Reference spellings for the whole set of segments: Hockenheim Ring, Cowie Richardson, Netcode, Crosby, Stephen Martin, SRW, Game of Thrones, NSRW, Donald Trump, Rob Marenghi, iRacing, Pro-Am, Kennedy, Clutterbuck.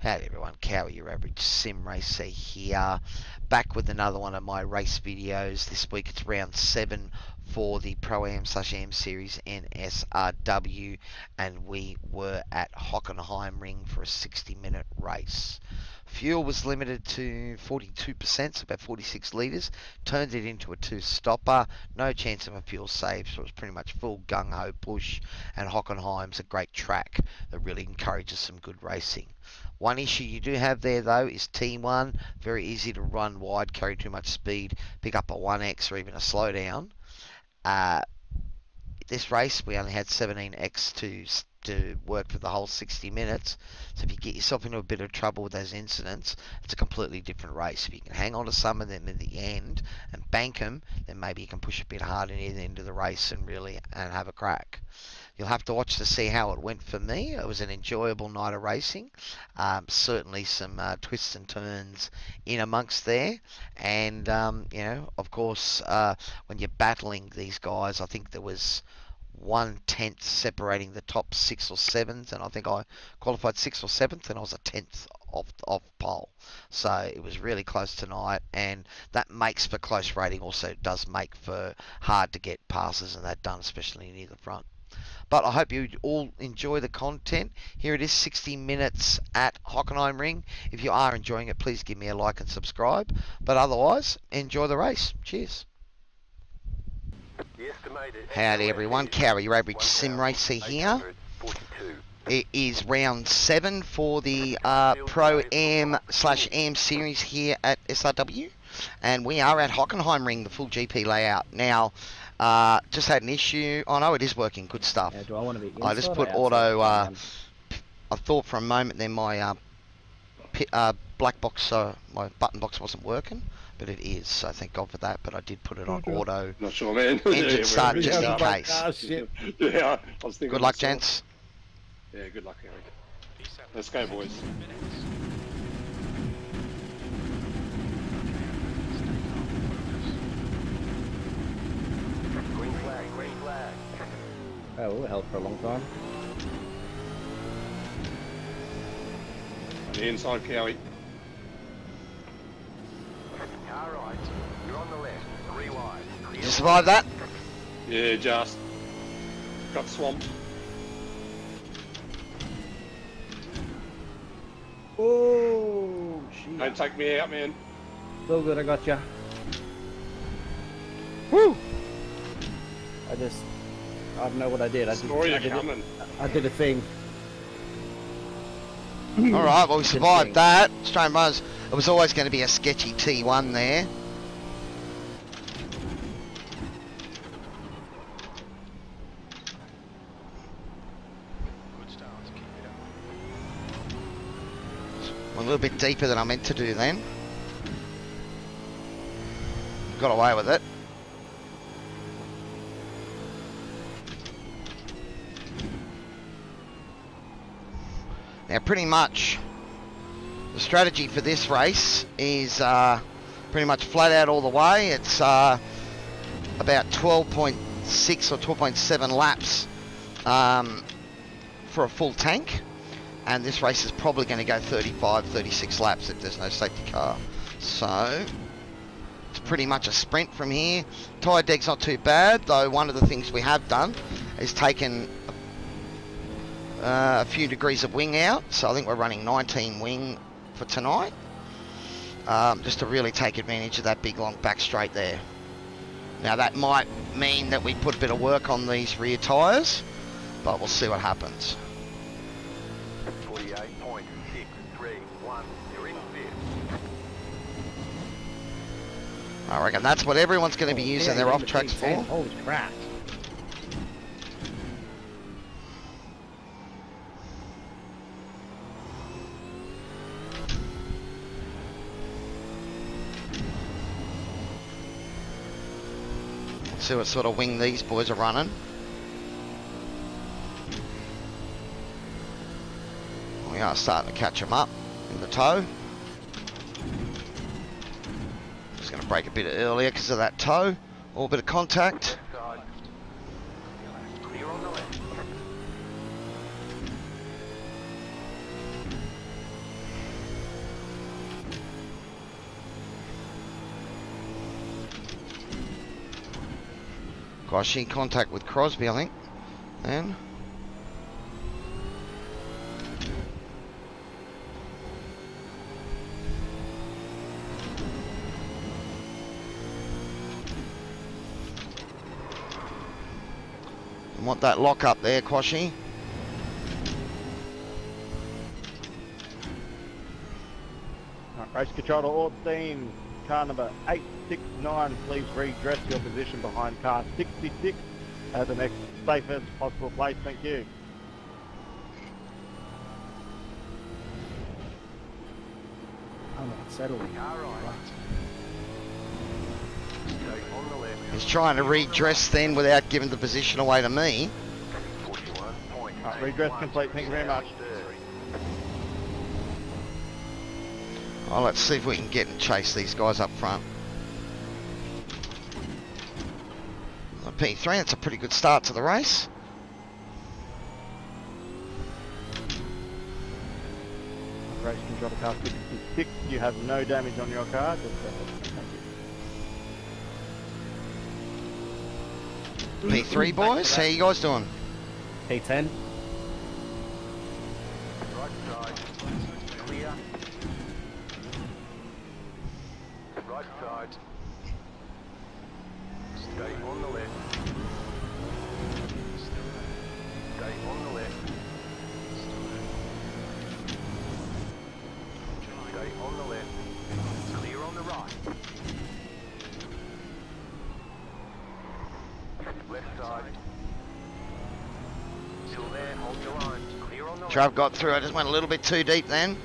Howdy everyone, Cowie, your average sim racer here, back with another one of my race videos. This week it's round 7 for the Pro-Am/Am Series NSRW, and we were at Hockenheim Ring for a 60-minute race. Fuel was limited to 42%, so about 46 litres. Turned it into a two-stopper. No chance of a fuel save, so it was pretty much full gung-ho push. And Hockenheim's a great track that really encourages some good racing. One issue you do have there, though, is T1. Very easy to run wide, carry too much speed, pick up a 1X or even a slowdown. This race, we only had 17X to work for the whole 60 minutes. So if you get yourself into a bit of trouble with those incidents, it's a completely different race. If you can hang on to some of them in the end and bank them, then maybe you can push a bit harder near the end of the race and really have a crack. You'll have to watch to see how it went for me. It was an enjoyable night of racing. Certainly some twists and turns in amongst there. And, you know, of course, when you're battling these guys, I think there was 1/10 separating the top 6 or 7s, and I think I qualified 6th or 7th, and I was a 10th off pole. So it was really close tonight, and that makes for close rating. Also does make for hard to get passes, and that done especially near the front. But I hope you all enjoy the content. Here it is, 60 minutes at Hockenheim Ring. If you are enjoying it, please give me a like and subscribe. But otherwise, enjoy the race. Cheers. Howdy everyone, Cowie, your average sim racer here. It is round 7 for the Pro-Am/Am Series here at SRW, and we are at Hockenheim Ring, the full GP layout. Now, just had an issue. Oh no, it is working. Good stuff. Now, do I want to be? I just put auto. I thought for a moment then my black box, my button box wasn't working. But it is, so thank God for that. But I did put it on auto. Not sure, man. Engine start just in case. Oh, shit. Yeah, I was thinking. Good luck, gents. Yeah, good luck, Eric. Let's go, boys. Green flag, green flag. Oh, we'll help for a long time. On the inside, Cowie. All right, you're on the left. Three wide. Did you survive that? Yeah, just got swamped. Oh, jeez. Don't take me out, man. Still good, I got ya. Woo! I don't know what I did. I did a thing. All right, well we survived that. Australian runners. It was always going to be a sketchy T1 there. Good start, keep it up. Well, a little bit deeper than I meant to do then. Got away with it. Now pretty much the strategy for this race is pretty much flat out all the way. It's about 12.6 or 12.7 laps for a full tank, and this race is probably going to go 35, 36 laps if there's no safety car. So it's pretty much a sprint from here. Tyre deg's not too bad, though one of the things we have done is taken a few degrees of wing out, so I think we're running 19 wing for tonight, just to really take advantage of that big long back straight there. Now that might mean that we put a bit of work on these rear tyres, but we'll see what happens. 48.631, you're in fifth. I reckon that's what everyone's going to be using their off tracks for. Holy crap! See what sort of wing these boys are running. We are starting to catch them up in the toe. Just going to break a bit earlier because of that toe. A little bit of contact. Gosh, in contact with Crosby, I think. Then. I want that lock up there, Quashy. Race control to all teams. Car number 869, please redress your position behind car 66 at the next safest possible place. Thank you. I'm not settling. Right. He's trying to redress then without giving the position away to me. Right, redress complete, thank you very much. Oh, let's see if we can get and chase these guys up front. A P3, that's a pretty good start to the race. Race control to car 66, you have no damage on your car. Just P3 boys, how you guys doing? P10. Right side, clear. Right side. Stay on the left. Stay on the left. Stay on the left. Clear on the right. Left side. Still there, hold your line. Clear on the Trav got through, I just went a little bit too deep then.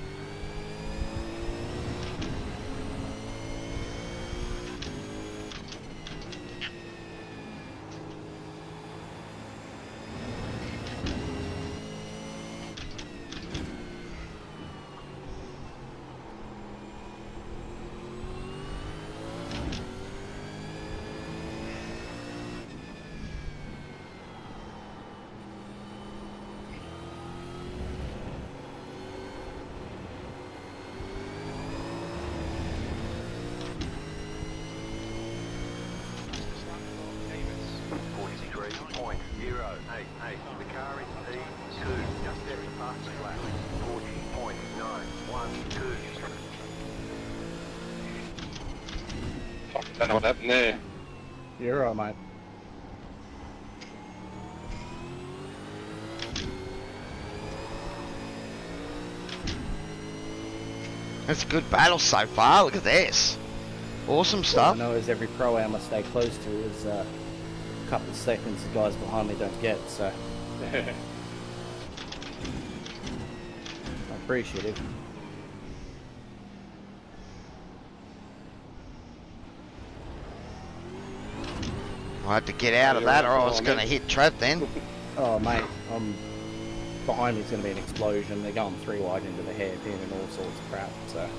I don't know what happened there. You're all right, mate. That's a good battle so far. Look at this. Awesome stuff. All I know is every Pro-Am I stay close to is a couple of seconds the guys behind me don't get, so. I appreciate it. I had to get out of that, or I was going to hit Trav then. Oh mate, behind me's going to be an explosion. They're going three wide into the hairpin and all sorts of crap. So.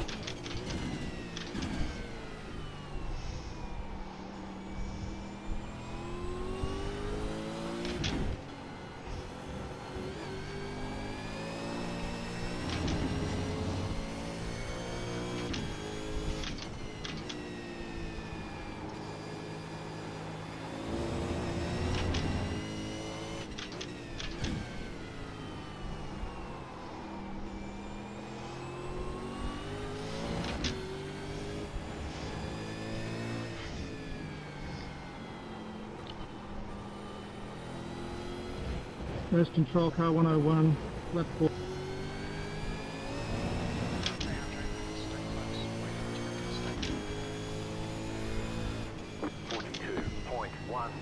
Race control, car 101, left 4.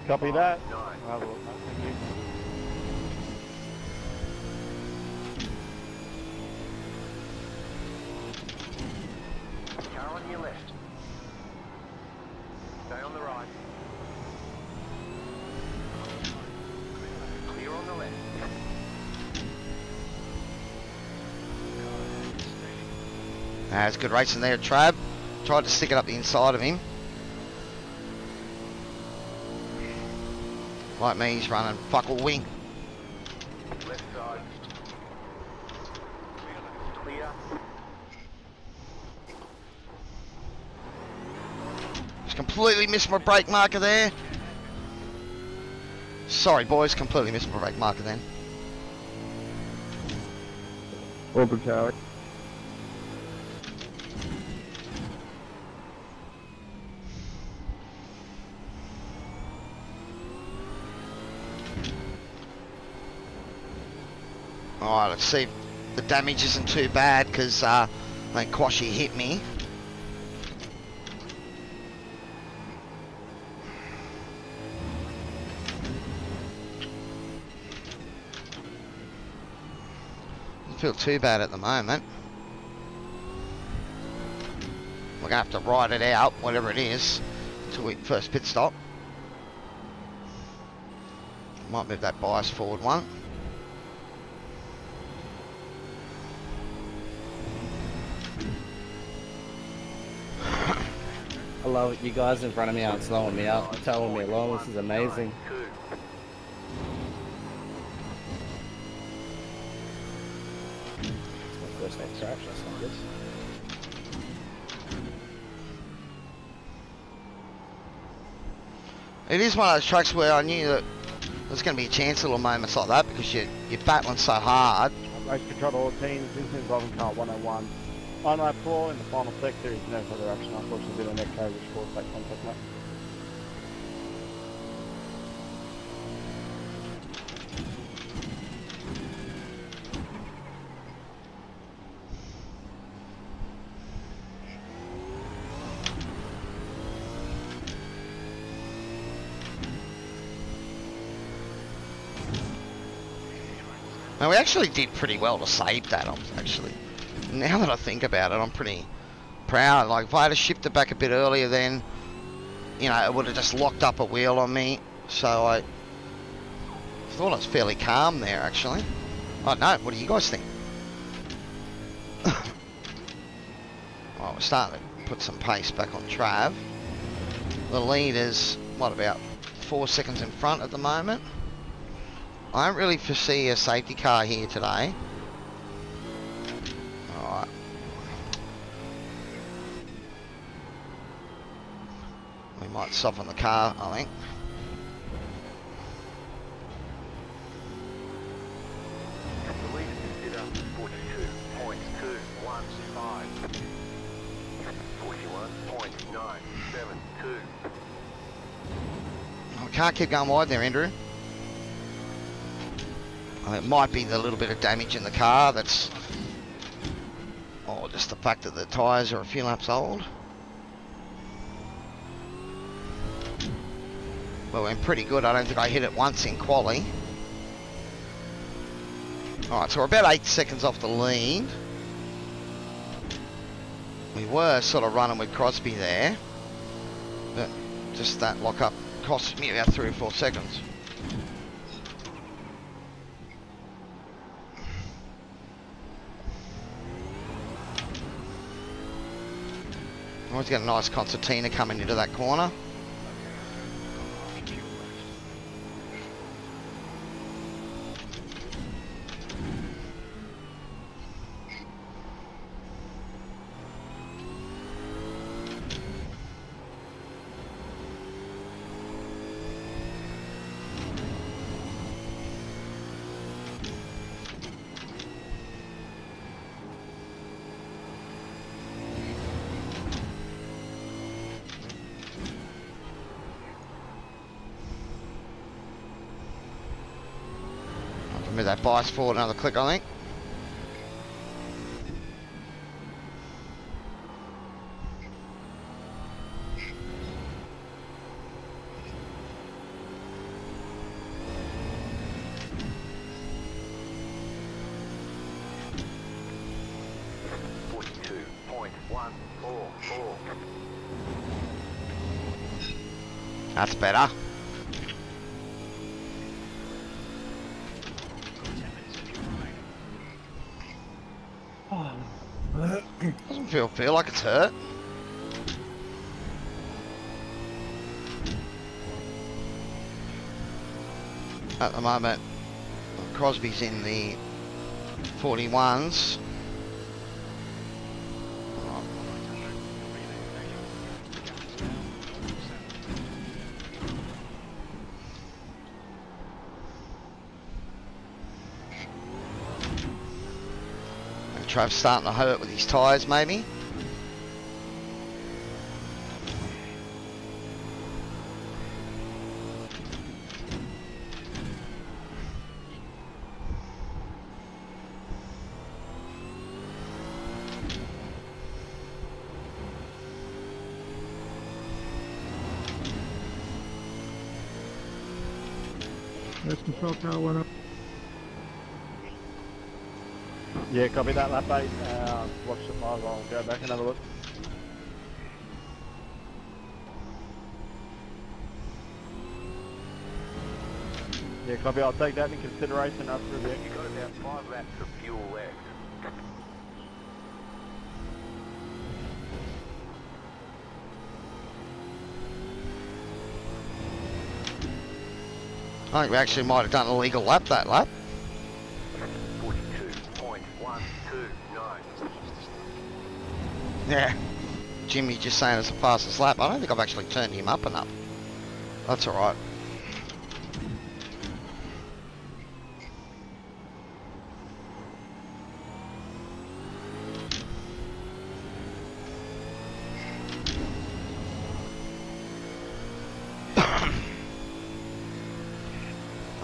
Copy that. Bravo. Car on your left. Stay on the right. That's good racing there, Trav. Tried to stick it up the inside of him. Like me, he's running fuck all wing. Left side. Clear. Just completely missed my brake marker there. Sorry boys, completely missed my brake marker then. Over Charlie. Alright, let's see if the damage isn't too bad because that Quashi hit me. Doesn't feel too bad at the moment. We're going to have to ride it out, whatever it is, until we first pit stop. Might move that bias forward one. I love it, you guys in front of me aren't slowing me up, towing me along, this is amazing. That's my first track, that's not good. It is one of those tracks where I knew that there's going to be a chance little moments like that because you're battling so hard. Race control to all teams, this is driving car 101. On lap 4 in the final sector is no further action, unfortunately, due to a neck code which caused that contact map. Now we actually did pretty well to save that, actually. Now that I think about it, I'm pretty proud. Like, if I had shipped it back a bit earlier then, you know, it would have just locked up a wheel on me. So I thought it was fairly calm there, actually. I don't know. What do you guys think? Well, we're starting to put some pace back on Trav. The lead is, what, about 4 seconds in front at the moment. I don't really foresee a safety car here today. We might soften the car, I think. I can't keep going wide there, Andrew. It might be the little bit of damage in the car that's... or just the fact that the tyres are a few laps old. Well, I'm pretty good. I don't think I hit it once in quali. Alright, so we're about 8 seconds off the lead. We were sort of running with Crosby there. But just that lock-up cost me about 3 or 4 seconds. Always got a nice concertina coming into that corner. Move that bias forward another click, I think. That's better. Feel like it's hurt. At the moment, Crosby's in the 41s. Trav's starting to hurt with his tyres maybe. Control tower went up. Yeah, copy that lap 8. Watch the fire roll. Go back and have a look. Yeah, copy. I'll take that into consideration up through the exit. You've got about 5 laps of fuel left. I think we actually might have done a legal lap that lap. 42.129. Yeah. Jimmy just saying it's the fastest lap. I don't think I've actually turned him up enough. That's alright.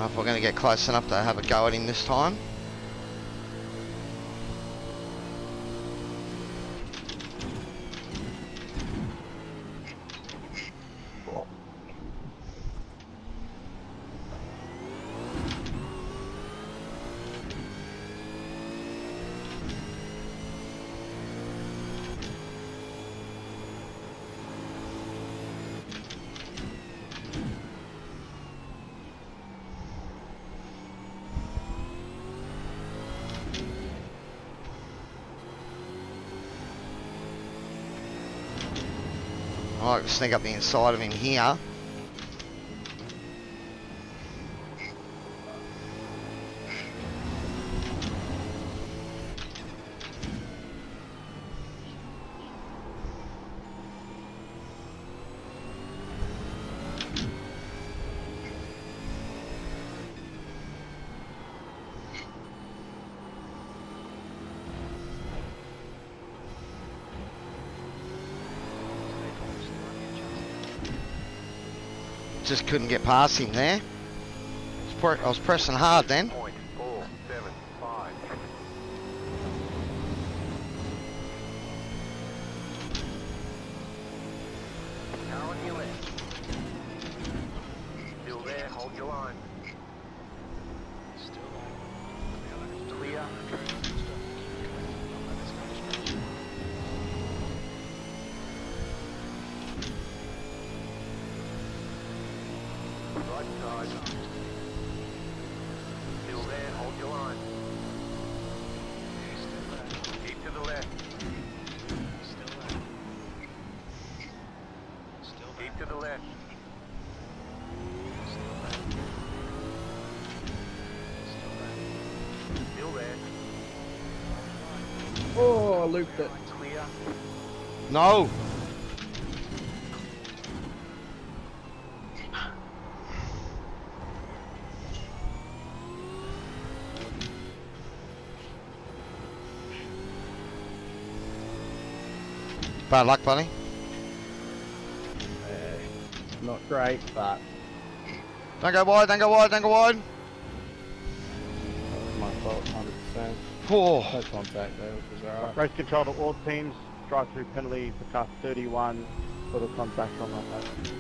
If we're going to get close enough to have a go at him this time. I'll sneak up the inside of him here. Just couldn't get past him there. I was pressing hard then. Looped it. No. Bad luck, buddy. Not great, but don't go wide. Don't go wide. Don't go wide. That was my fault, 100%. Oh. No contact there, which is alright. Race control to all teams, drive through penalty for car 31, put a contact on my face.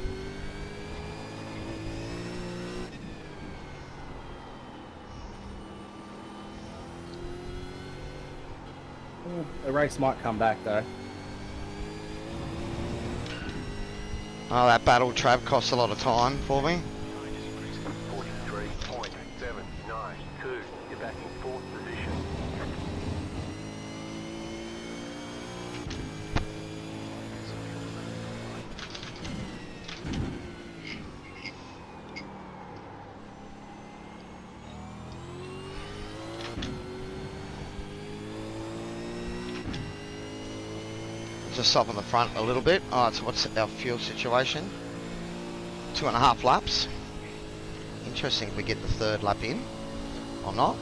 The race might come back though. Oh, that battle trap costs a lot of time for me. 43.792, you're back in 4th position. Just up on the front a little bit. Alright, so what's our fuel situation? 2.5 laps. Interesting if we get the third lap in or not.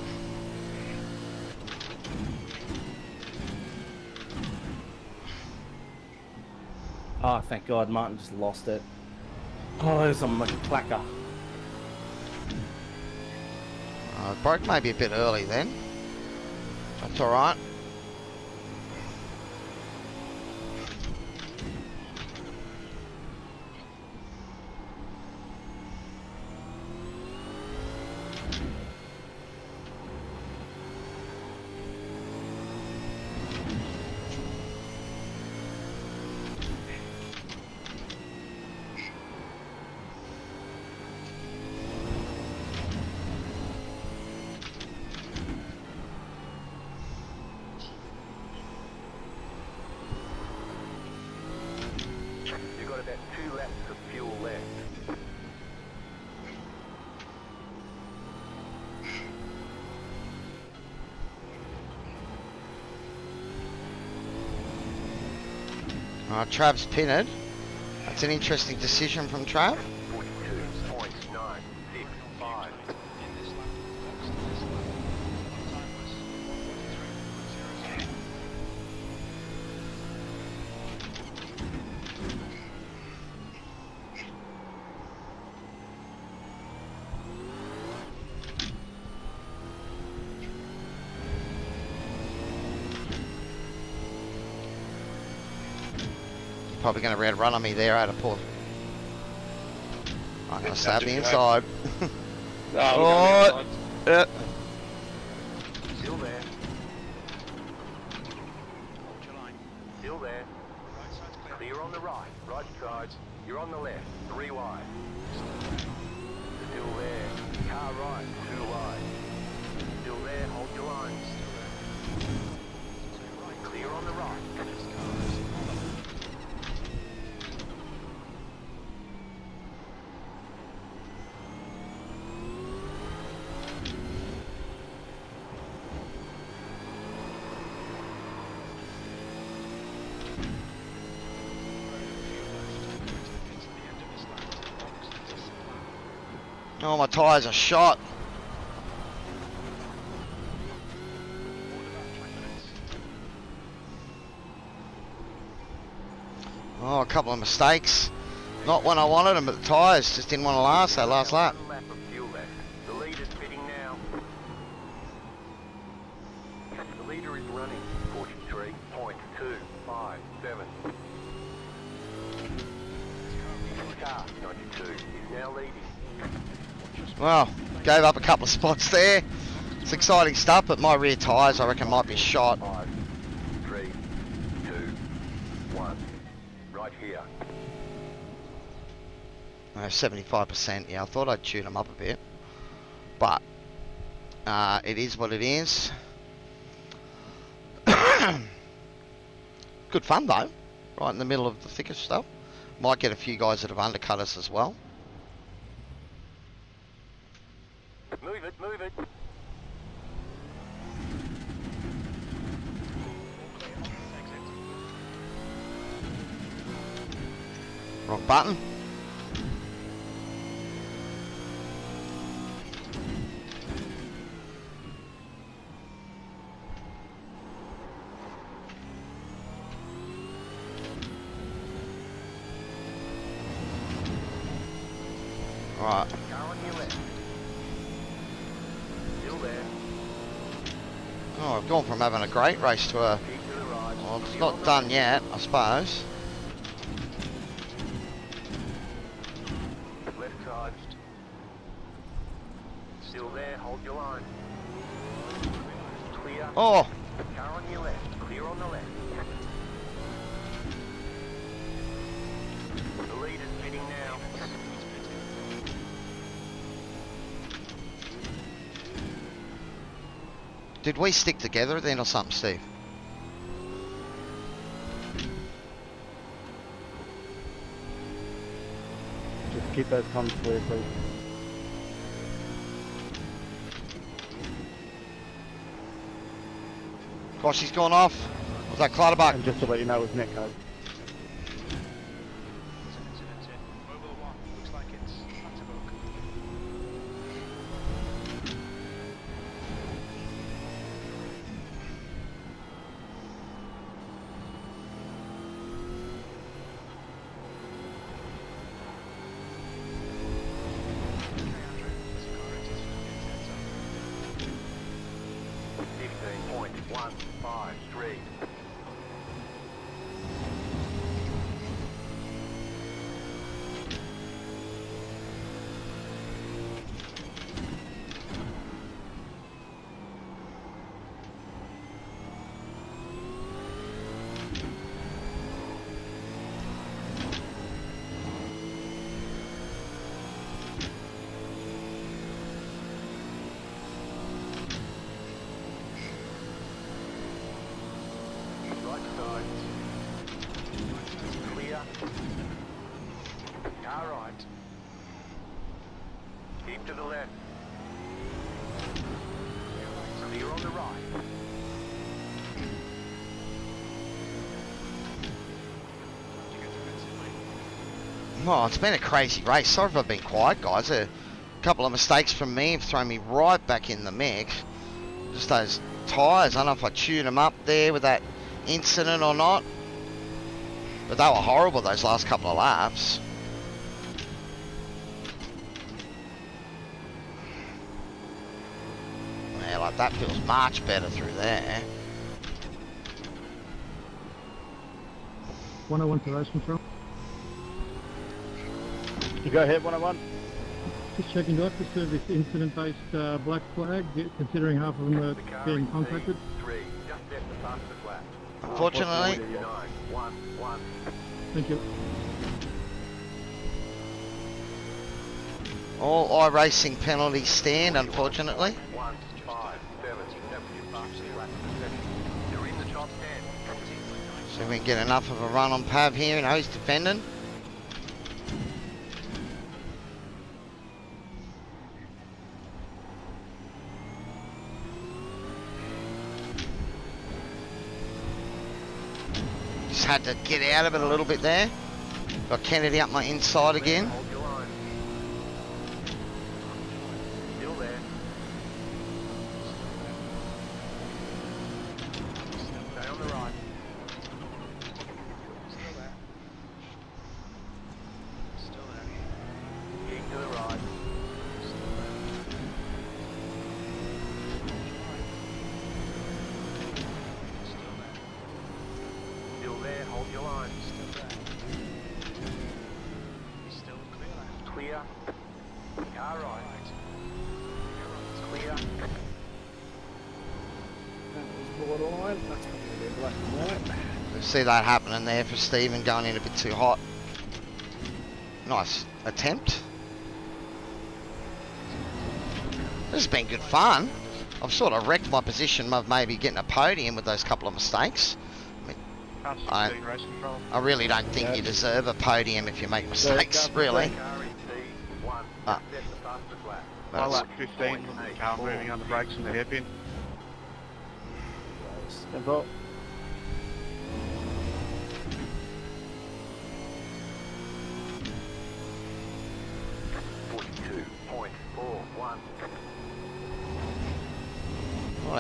Oh, thank God, Martin just lost it. Oh, there's a clacker. It broke maybe a bit early then. That's alright. Trav's pinned. That's an interesting decision from Trav. 42.965. Probably going to red run on me there. I had a pull. I'm going to stab the inside. Oh, yeah. Still there. Hold your line. Still there. Right side's clear. Clear on the right. Right sides. You're on the left. 3 wide. Still there. Car right. 2 wide. Still there. Hold your line. Still there. Clear on the right. Oh, my tyres are shot. Oh, a couple of mistakes. Not when I wanted them, but the tyres just didn't want to last that last lap. The lead is fitting now. The leader is running 43.257. Car 92 is now leading. Well, gave up a couple of spots there. It's exciting stuff, but my rear tyres, I reckon, might be shot. 5, 3, 2, 1, right here. No, 75%. Yeah, I thought I'd tune them up a bit, but it is what it is. Good fun though, right in the middle of the thickest stuff. Might get a few guys that have undercut us as well. Move it, move it. Wrong button. Right. Oh, I've gone from having a great race to a... Well, it's not done yet, I suppose. Left side. Still there, hold your line. Clear. Oh! Car on your left, clear on the left. The lead is fitting now. Did we stick together then or something, Steve? Just keep those comms clear, please. Gosh, he's gone off. Was that Clutterbuck? And just to let you know, it was Netcode. 153. To the left. Clear on the right. Well, it's been a crazy race. Sorry if I've been quiet, guys. A couple of mistakes from me have thrown me right back in the mix. Just those tyres. I don't know if I tuned them up there with that incident or not. But they were horrible, those last couple of laps. Like that feels much better through there. 101 to race control. You go ahead, 101. Just checking, do I have to serve this incident-based black flag, considering half of them are being contacted? Unfortunately. Thank you. All iRacing penalties stand, unfortunately. See if we can get enough of a run on Pav here, and he's defending. Just had to get out of it a little bit there. Got Kennedy up my inside again. See that happening there for Stephen, going in a bit too hot. Nice attempt. This has been good fun. I've sort of wrecked my position of maybe getting a podium with those couple of mistakes. I really don't think you deserve a podium if you make mistakes, really. I like 15 from the car moving on the brakes and the hairpin. Well,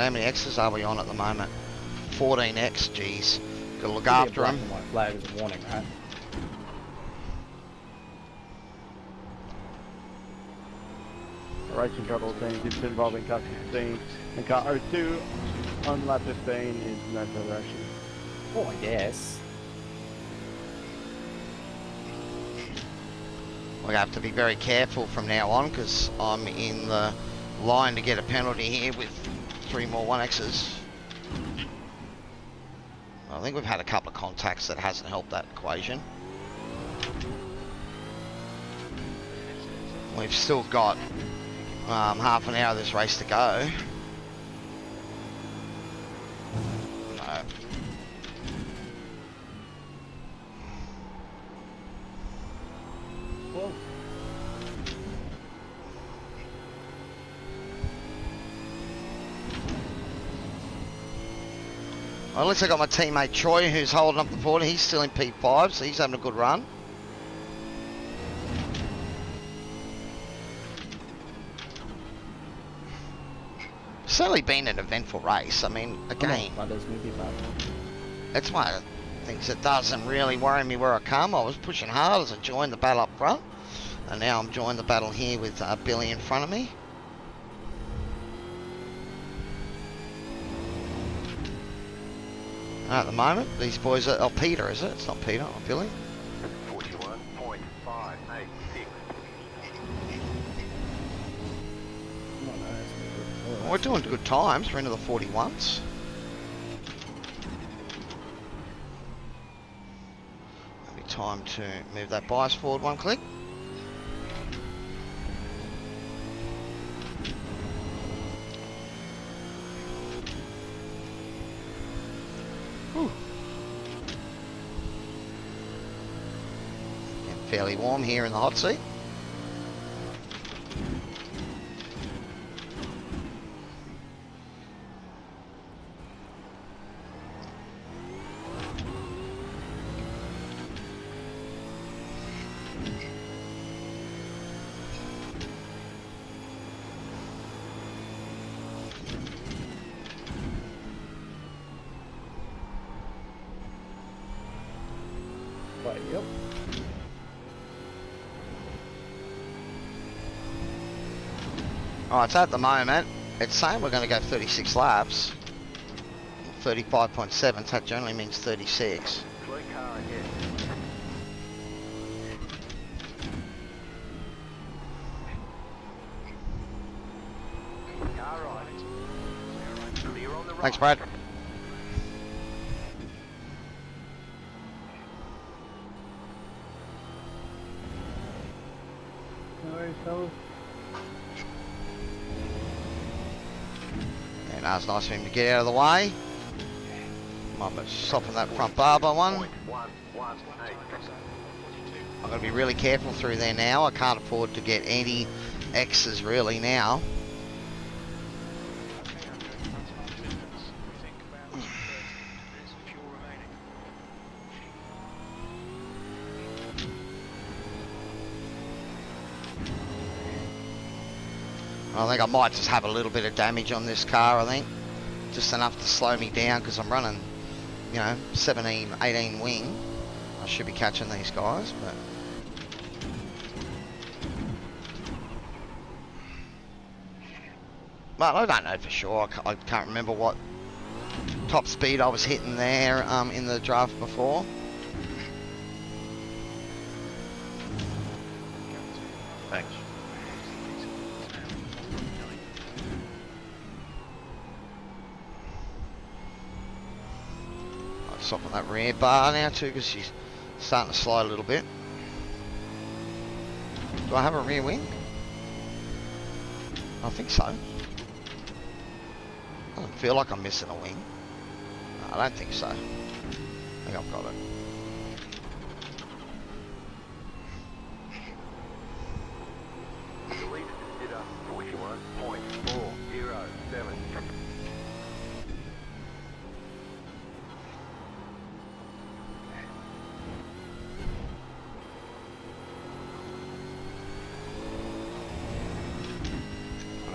how many X's are we on at the moment? 14X, geez. Gotta look after them. My flag is a warning, right? Racing trouble team, it's involving car 15 and car 02 on lap 15 is no further action. Oh, I guess. We're going to have to be very careful from now on because I'm in the line to get a penalty here with 3 more 1Xs. I think we've had a couple of contacts that hasn't helped that equation. We've still got half an hour of this race to go. No. Well, at least I got my teammate Troy, who's holding up the border. He's still in P5, so he's having a good run. Certainly been an eventful race. I mean, again, that's one of the things that doesn't really worry me where I come. I was pushing hard as I joined the battle up front, and now I'm joining the battle here with Billy in front of me. At the moment, these boys are... Oh, Peter, is it? It's not Peter, not Billy. 41.586. Well, we're doing good times. We're into the 41s. It'll be time to move that bias forward one click. Fairly warm here in the hot seat. Right, yep. Alright, so at the moment, it's saying we're going to go 36 laps. 35.7, so that generally means 36. Thanks, Brad. No worries, fellas. Now it's nice for him to get out of the way. Might soften that front bar by one. I've got to be really careful through there now. I can't afford to get any X's really now. I think I might just have a little bit of damage on this car, I think. Just enough to slow me down because I'm running, you know, 17, 18 wing. I should be catching these guys, but... Well, I don't know for sure. I can't remember what top speed I was hitting there in the draft before. Thanks. Soften that rear bar now too, because she's starting to slide a little bit. Do I have a rear wing? I think so. I don't feel like I'm missing a wing. No, I don't think so. I think I've got it.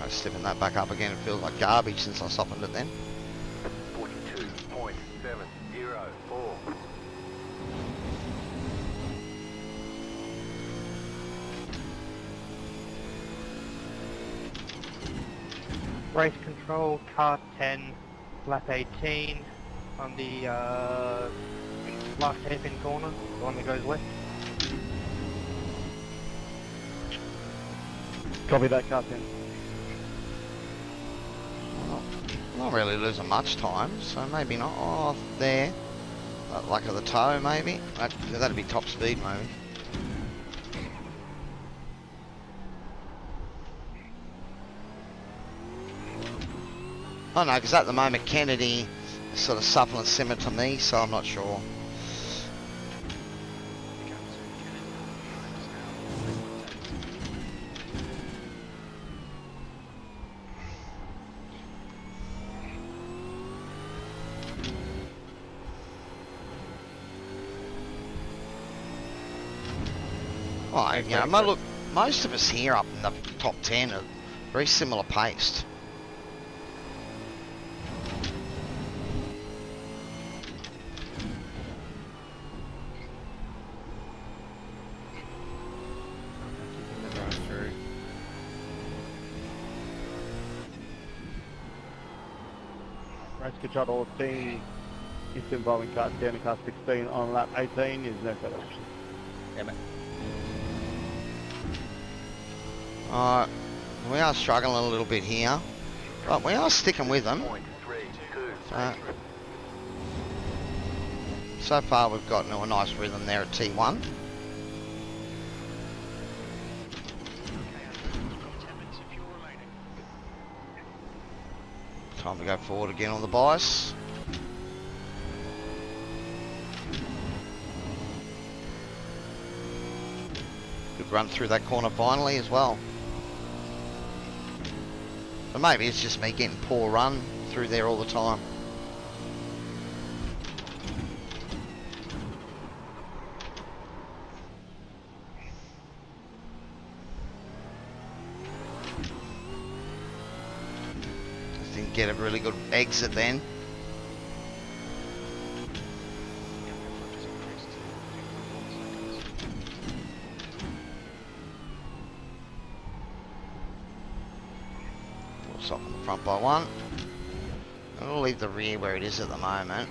Stepping that back up again, it feels like garbage since I softened it then. 42.704. Race control, car 10, lap 18 on the last hairpin corner, the one that goes left. Copy that, car 10. Not really losing much time, so maybe not. Oh, there. That luck of the toe, maybe. That'd be top speed, maybe. Oh no, because at the moment Kennedy is sort of supple and similar to me, so I'm not sure. You know, look, most of us here up in the top 10 are very similar paced. Race control team East involving cart 10 and car 16 on lap 18 is no further action. Yeah, mate. Alright, we are struggling a little bit here, but we are sticking with them. So far we've gotten to a nice rhythm there at T1. Time to go forward again on the bias. Good run through that corner finally as well. But maybe it's just me getting poor run through there all the time. Get a really good exit then. We'll stop on the front by one. And we'll leave the rear where it is at the moment.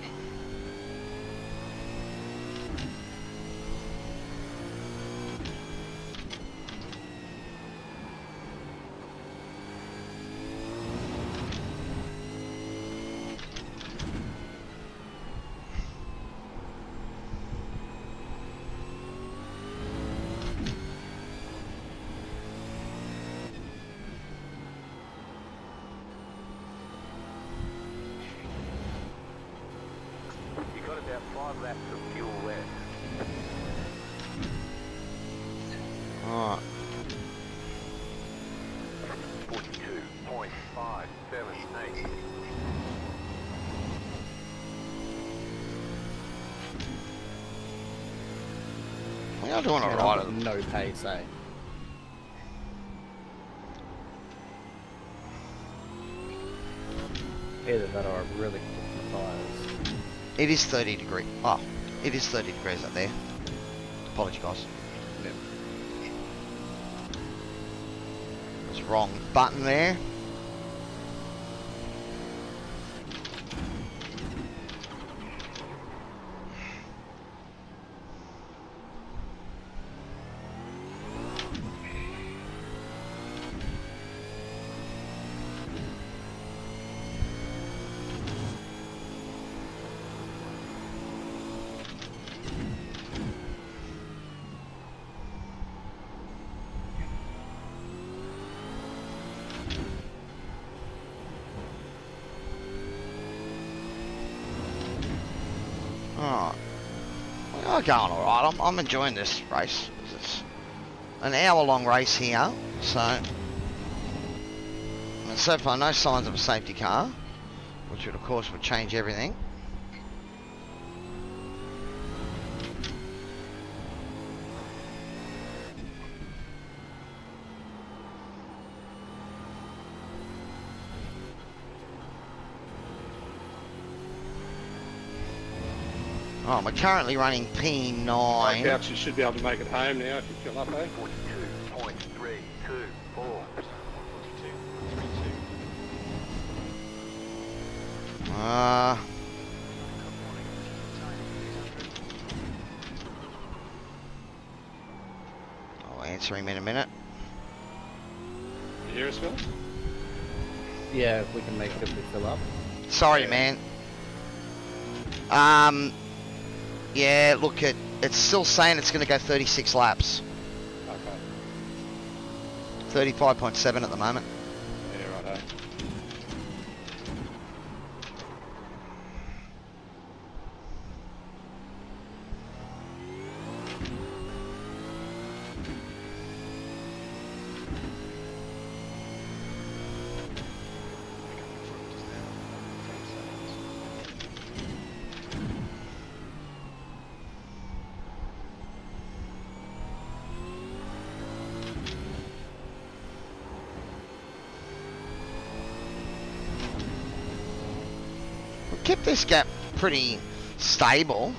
Doing alright at no pace, eh? Either that or I'm really tired. It is 30 degrees. Oh, it is 30 degrees up there. Apology, guys. Yep. It's the wrong button there. Going all right. I'm enjoying this race. It's an hour-long race here, so far no signs of a safety car, which would of course would change everything. Oh, we're currently running P9. I doubt you should be able to make it home now if you fill up, eh? 42.324. I'll answer him in a minute. You hear us, Phil? Yeah, if we can make it if we fill up. Sorry, man. Yeah, look, it's still saying it's going to go 36 laps. Okay. 35.7 at the moment. Yeah, righto. Kept this gap pretty stable.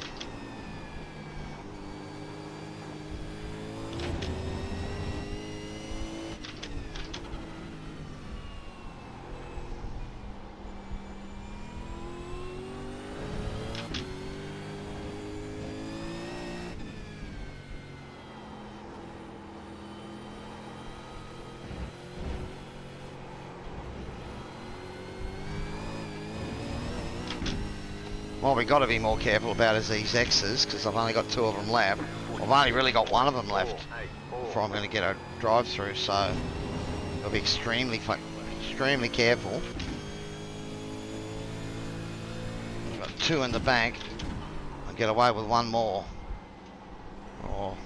What we've got to be more careful about is these X's, because I've only got two of them left. I've only really got one of them left before I'm going to get a drive through, so I'll be extremely careful. I've got two in the bank. I'll get away with one more. Oh.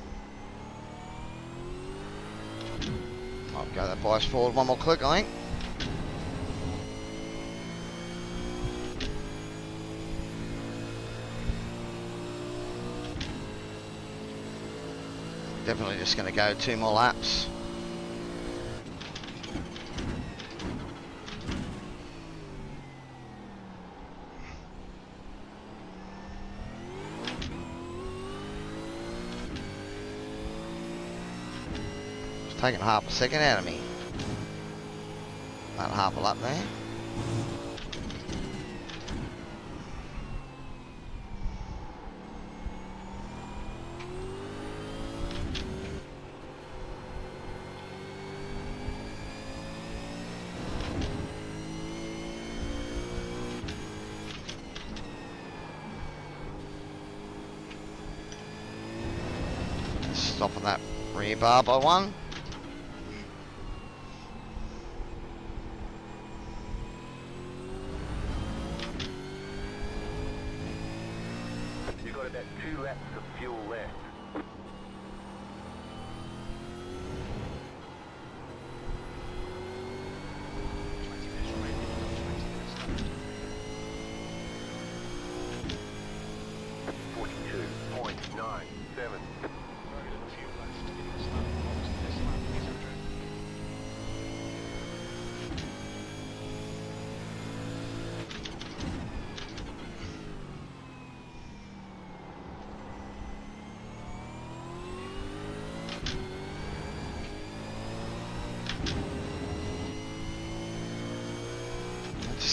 I'll go that bias forward one more click, I think. Definitely just going to go two more laps. It's taking half a second out of me. About half a lap there. Stopping that rear bar by one. You've got about 2 laps of fuel left.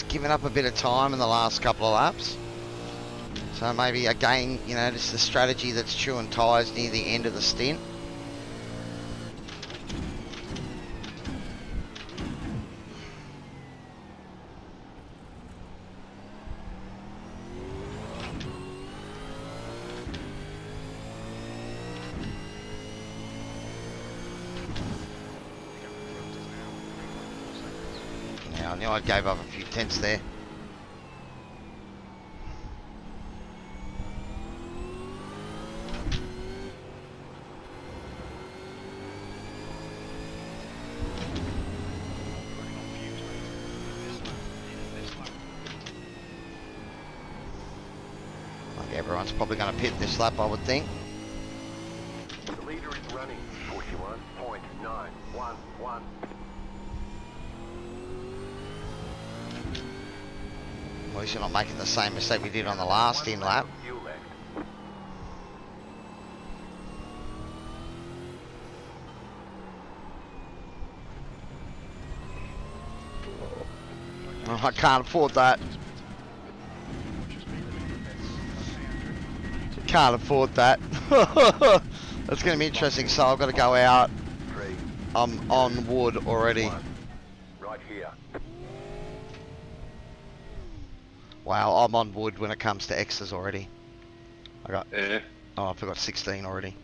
Giving up a bit of time in the last couple of laps, so maybe again, you know, just the strategy that's chewing tyres near the end of the stint. Yeah, I knew I gave up a few tenths there. Like everyone's probably going to pit this lap, I would think. The leader is running 41.911. At least you're not making the same mistake we did on the last in lap. Oh, I can't afford that. Can't afford that. That's going to be interesting. So I've got to go out. I'm on wood already. Right here. Wow, I'm on wood when it comes to X's already. I got... Yeah. Oh, I forgot 16 already.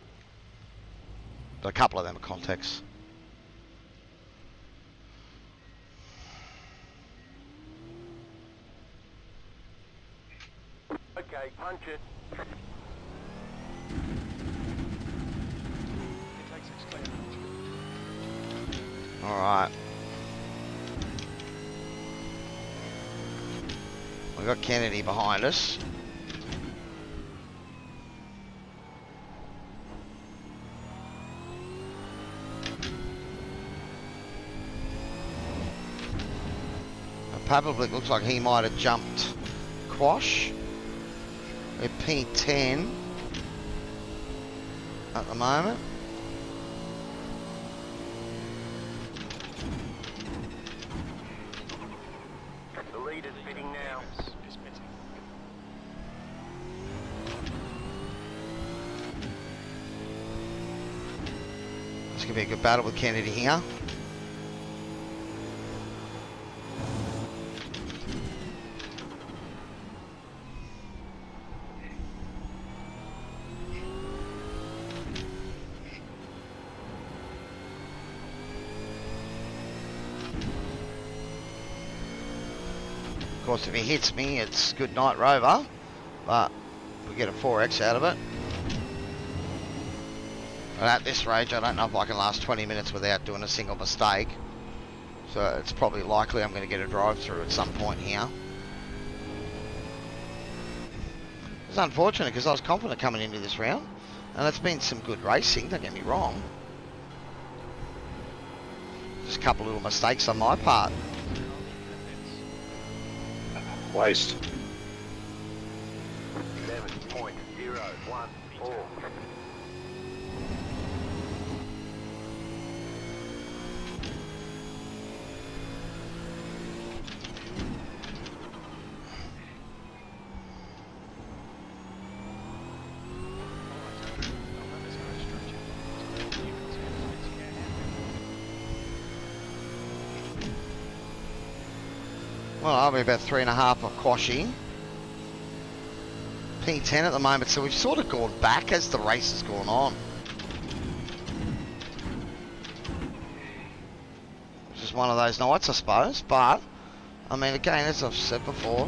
But a couple of them are contacts. Okay, punch it. Alright. We've got Kennedy behind us. Public looks like he might have jumped Quash. We're P10 at the moment. The leader's bidding now. It's going to be a good battle with Kennedy here. course, if he hits me, it's good night, Rover. But we get a 4X out of it. And at this range, I don't know if I can last 20 minutes without doing a single mistake. So it's probably likely I'm going to get a drive-through at some point here. It's unfortunate because I was confident coming into this round. And it's been some good racing, don't get me wrong. Just a couple little mistakes on my part. Waste. Well, I'll be about 3.5 of quashing. P10 at the moment, so we've sort of gone back as the race has gone on. Which is one of those nights, I suppose, but, I mean, again, as I've said before,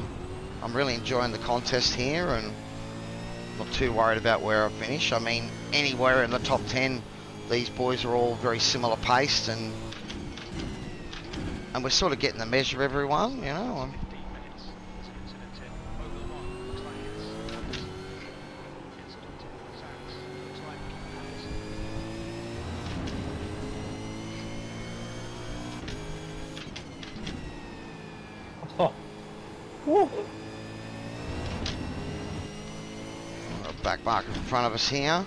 I'm really enjoying the contest here, and not too worried about where I finish. I mean, anywhere in the top 10, these boys are all very similar paced, and we're sort of getting the measure of everyone, you know. Oh. Woo. Got a back marker in front of us here.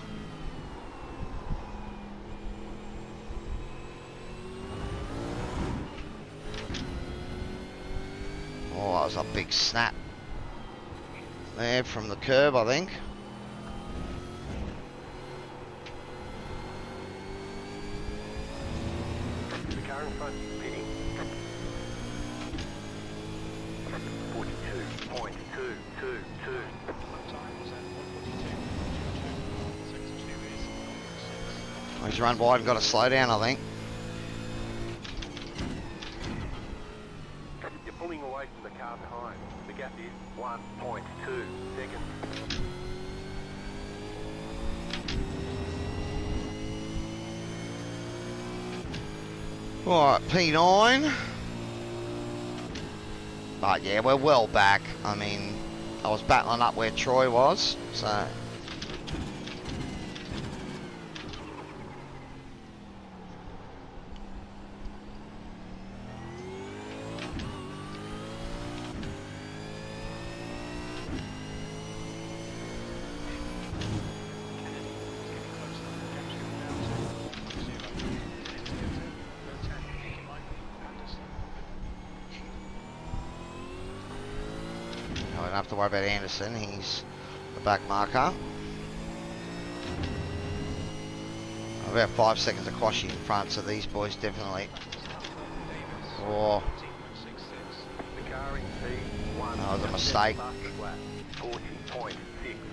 A big snap there from the curb, I think. The car in front is pitting. 42.222. He's run wide and got a slow down, I think. Alright, P9. But yeah, we're well back. I mean, I was battling up where Troy was, so. Have to worry about Anderson, he's the back marker. About 5 seconds of quashing in front, so these boys definitely. Oh, that was a mistake.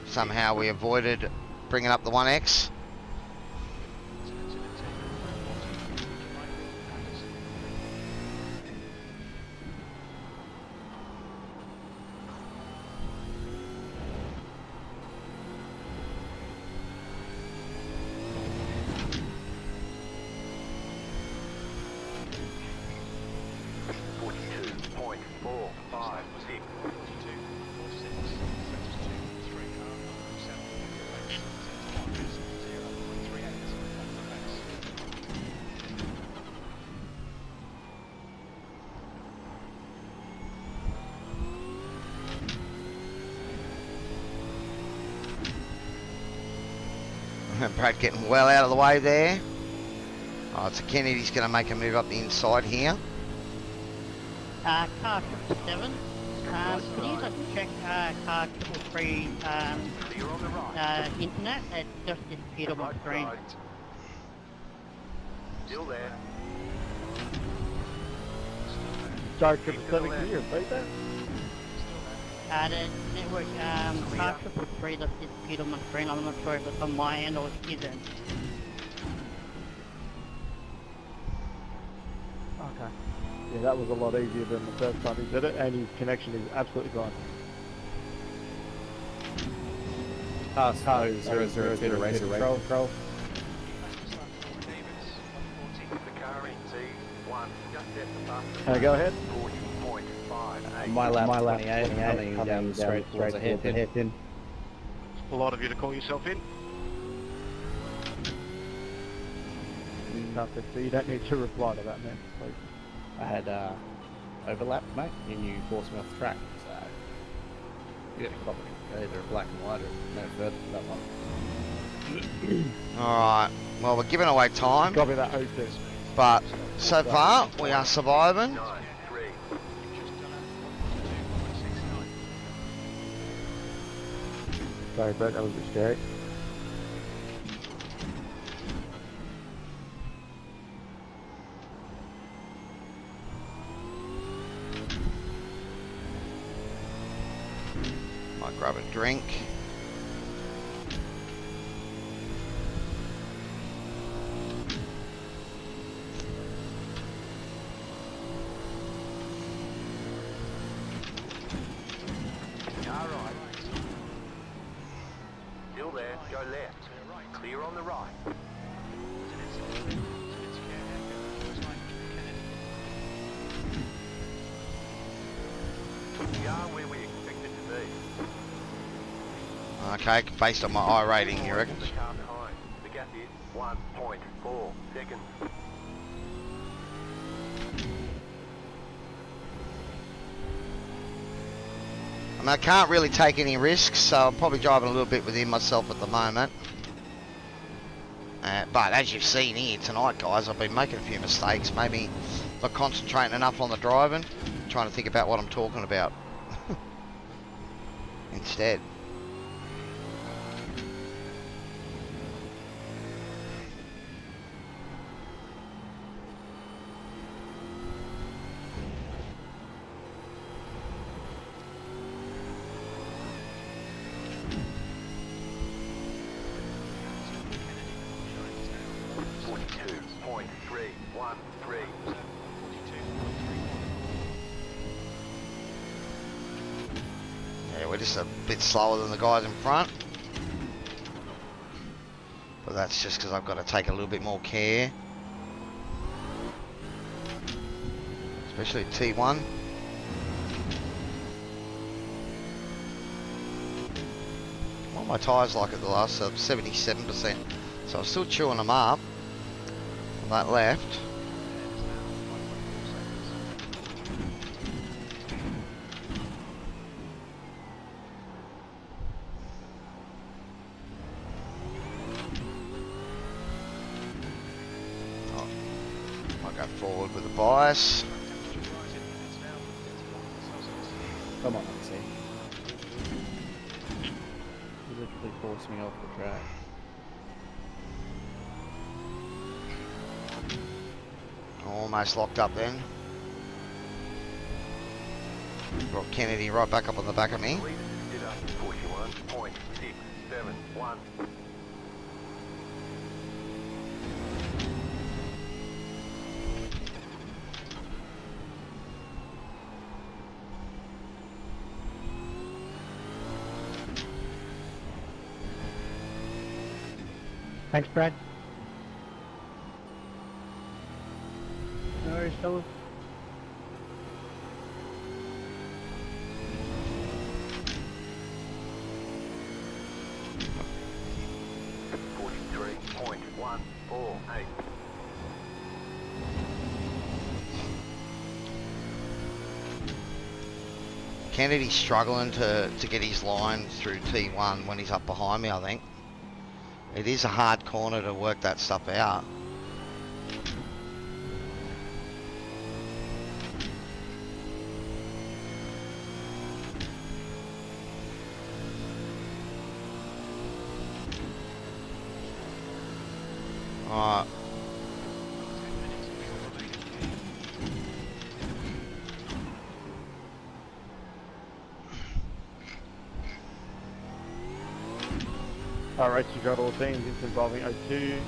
Somehow we avoided bringing up the 1X. Brad getting well out of the way there. Oh, so Kennedy's going to make a move up the inside here. Car 7. Can you just check car 3 internet? It just disappeared on my screen. Still there. Car 7, can you repeat that? The network, car 3 just disappeared on my screen. I'm not sure if it's on my end or it isn't. Okay. Yeah, that was a lot easier than the first time he did it, and his connection is absolutely gone. Pass 0-0 to Racer Control. Go ahead. My lap 28, down the straight towards a hairpin. A lot of you to call yourself in. Nothing, so you don't need to reply to that, man. Please. I had overlap, mate, and you forced me off the track, so you got to copy either a black and white or no further for that one. Alright, well, we're giving away time. Copy that, hostess. But so far, we are surviving. Sorry, Brett, that was a mistake. Might grab a drink. Okay, based on my I rating, you reckon? The gap is 1.4 seconds. I mean, I can't really take any risks, so I'm probably driving a little bit within myself at the moment. But as you've seen here tonight, guys, I've been making a few mistakes. Maybe not concentrating enough on the driving, trying to think about what I'm talking about instead. Slower than the guys in front, but that's just because I've got to take a little bit more care, especially T1. What are my tyres like at the last? 77%, so I'm still chewing them up on that left. Bias. Come on, see. You literally forced me off the track. Almost locked up then. Brought Kennedy right back up on the back of me. Thanks, Brad. No worries, fellas. Kennedy's struggling to get his line through T1 when he's up behind me, I think. It is a hard corner to work that stuff out. Alright. Alright, you got all teams. It's involving 02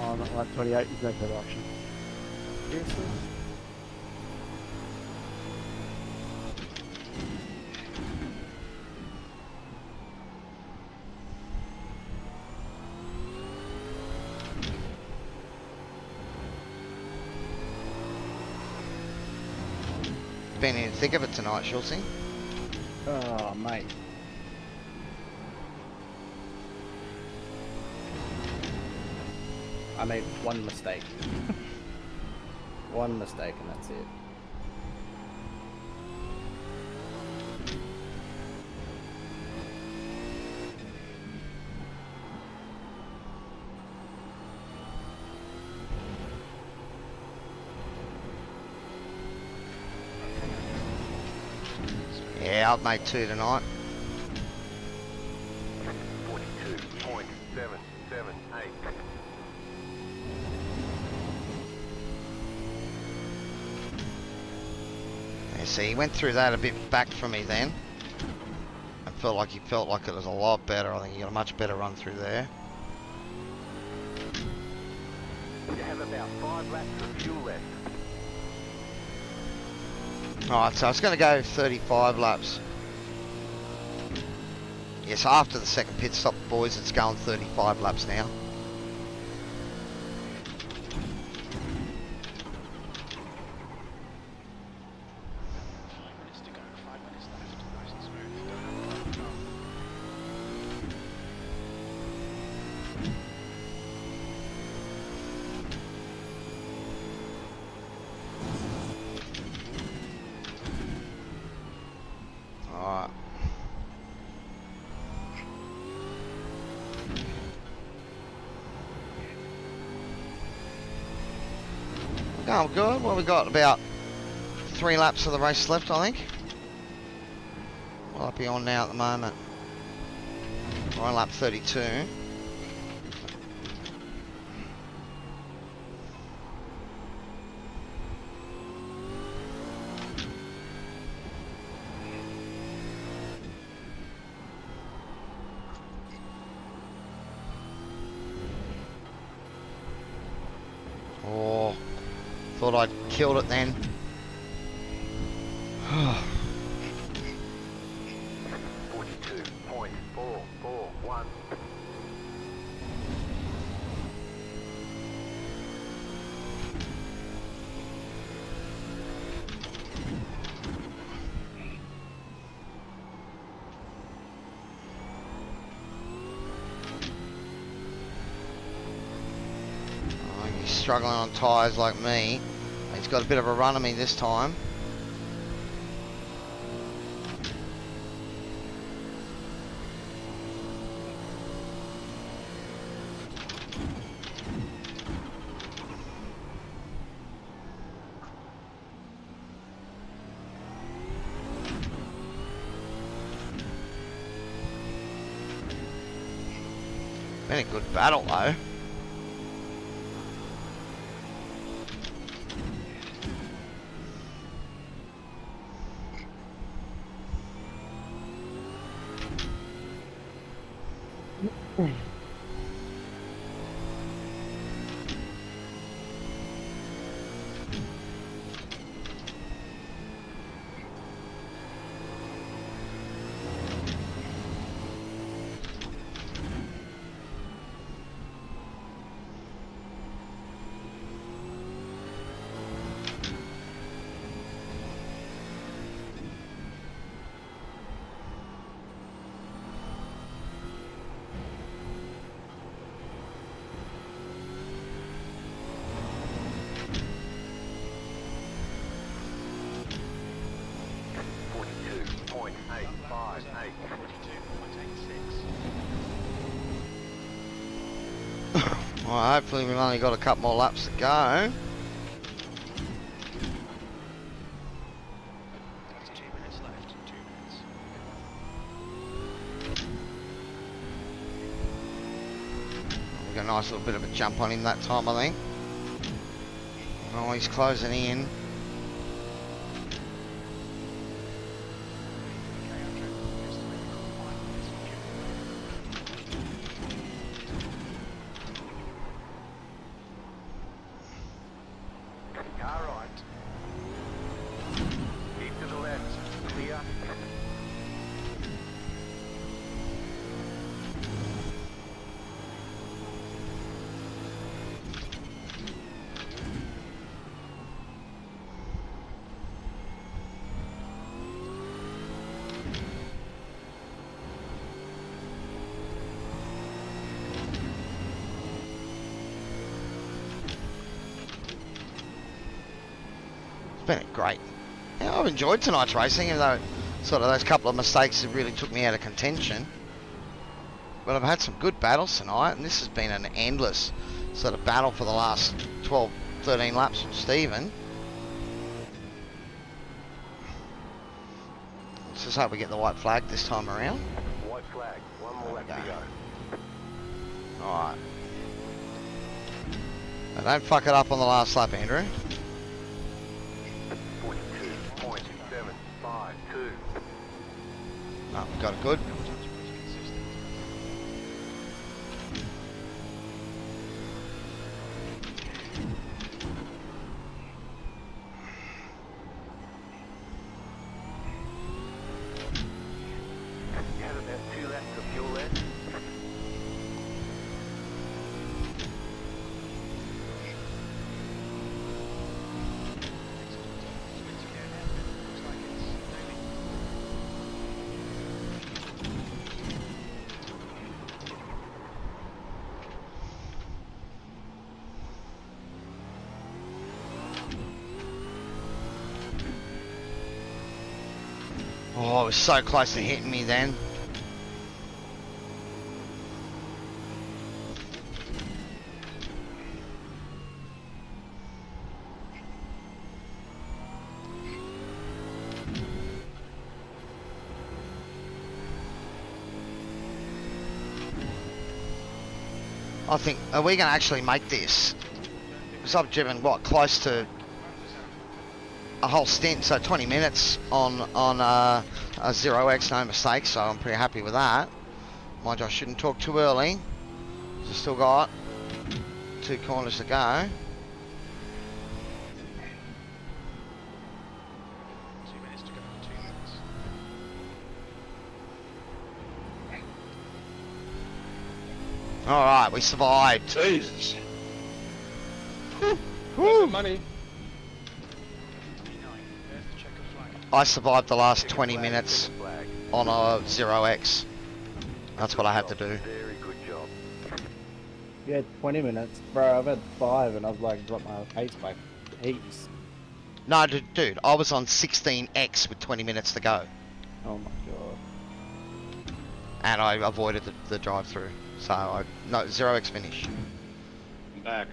on lap 28. There's no further option. Seriously? been anything of it tonight, Schultzy. Oh, mate. I made one mistake. One mistake and that's it. Yeah, I've made two tonight. 42.778. Yeah, see, he went through that a bit back for me then. I felt like it was a lot better. I think he got a much better run through there. You have about 5 laps of fuel left. Alright, so it's going to go 35 laps. Yes, after the second pit stop, boys, it's going 35 laps now. Oh good, well we've got about 3 laps of the race left, I think. Well, I'll be on now at the moment. We're on lap 32. Thought I'd killed it then. Struggling on tyres like me. He's got a bit of a run on me this time. Been a good battle though. Well, hopefully we've only got a couple more laps to go. That's 2 minutes left, 2 minutes. We've got a nice little bit of a jump on him that time, I think. Oh, he's closing in. been great. Yeah, I've enjoyed tonight's racing, even though sort of those couple of mistakes that really took me out of contention. But I've had some good battles tonight, and this has been an endless sort of battle for the last 12, 13 laps from Stephen. Let's just hope we get the white flag this time around. White flag, one more lap to go. Alright. Now don't fuck it up on the last lap, Andrew. 42.752. Oh, got it good. Oh, it was so close to hitting me then. I think, are we going to actually make this? Because I've driven, what, close to a whole stint, so 20 minutes on a 0x, no mistake, so I'm pretty happy with that. Mind you, I shouldn't talk too early. So still got two corners to go. 2 minutes to go, 2 minutes. Alright, we survived. Jesus. Where's the money? I survived the last 20 minutes on a 0x. That's what I had to do. Yeah, 20 minutes. Bro, I've had 5 and I've like dropped my pace by heaps. No, dude, I was on 16x with 20 minutes to go. Oh my god. And I avoided the drive through. So, no, 0x finish. I'm back.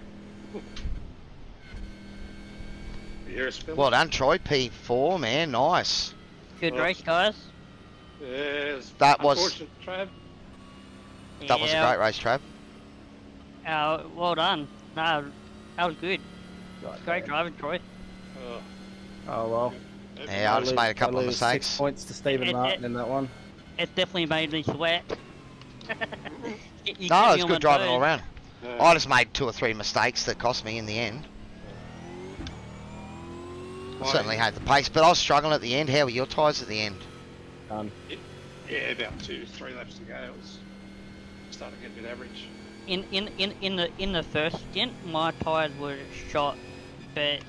Well done, Troy. P4, man. Nice. Good race, guys. Yes. That was. Trav. That was a great race, Trav. Well done. No, that was good. Great driving, Troy. Oh well. Yeah, I just made a couple of mistakes. 6 points to Stephen Martin in that one. It definitely made me sweat. No, it's good driving all around. Yeah. I just made 2 or 3 mistakes that cost me in the end. I certainly had the pace, but I was struggling at the end. How were your tyres at the end? Yeah, about 2 or 3 laps to go. It was starting to get a bit average. In the first stint, my tyres were shot, but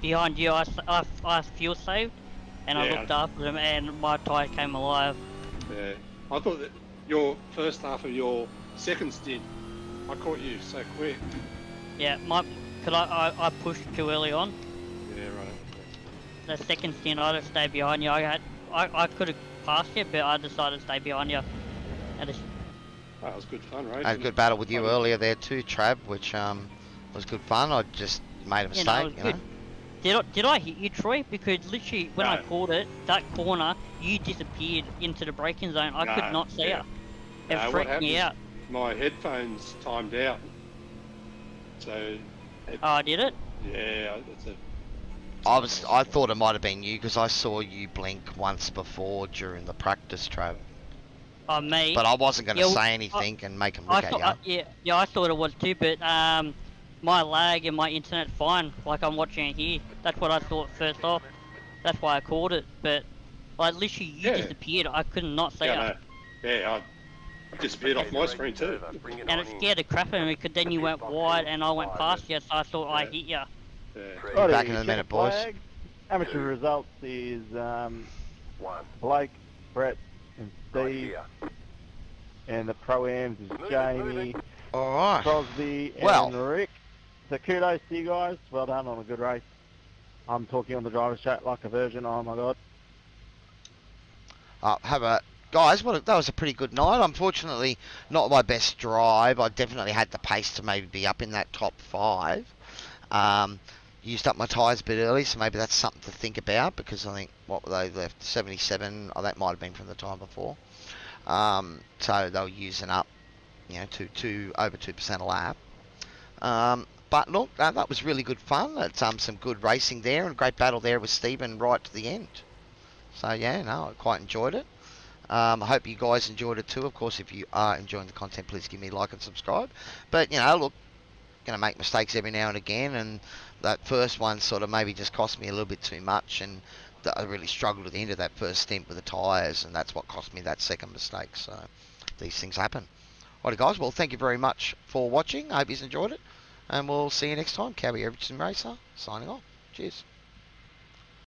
behind you, I fuel saved, and I looked after them, and my tyre came alive. Yeah, I thought that your first half of your second stint, I caught you so quick. Yeah, because I pushed too early on. Yeah, right. The second stint, I just stayed behind you. I could have passed you, but I decided to stay behind you. And that was good fun, right? I had a good battle with you earlier there too, Trav, which was good fun. I just made a mistake, you know. Did I hit you, Troy? Because literally, when I called it, that corner, you disappeared into the braking zone. I could not see her. It freaked me out. My headphones timed out. So... Oh, did it? Yeah, that's it. I thought it might have been you because I saw you blink once before during the practice, Trav. Oh, me? But I wasn't going to say anything and make him look at you. Yeah, I thought it was too, but my lag and my internet's fine. Like, I'm watching it here. That's what I thought first off. That's why I called it, but like, literally, you disappeared. I could not see it. Yeah, I disappeared off my screen too. And it scared the crap out of me because then you went wide and I went past you, so I thought I hit you. Yeah. Back in a minute, boys. Amateur results is Blake, Brett, and Steve. And the Pro-Ams is Jamie, Crosby, and Rick. So kudos to you guys. Well done on a good race. I'm talking on the driver's chat like a virgin. Oh my god. Guys, that was a pretty good night. Unfortunately, not my best drive. I definitely had the pace to maybe be up in that top 5. Used up my tyres a bit early, so maybe that's something to think about, because I think, what were they left? 77. Oh, that might have been from the time before. So they were using up, you know, over 2% a lap. But look, that was really good fun. That's some good racing there, and a great battle there with Stephen right to the end. So yeah, no, I quite enjoyed it. I hope you guys enjoyed it too. Of course, if you are enjoying the content, please give me a like and subscribe. But, you know, look, going to make mistakes every now and again, and that first one sort of maybe just cost me a little bit too much, and I really struggled at the end of that first stint with the tyres, and that's what cost me that second mistake. So these things happen. Alright guys, well, thank you very much for watching. I hope you've enjoyed it, and we'll see you next time. Cowie Richardson Racer, signing off. Cheers.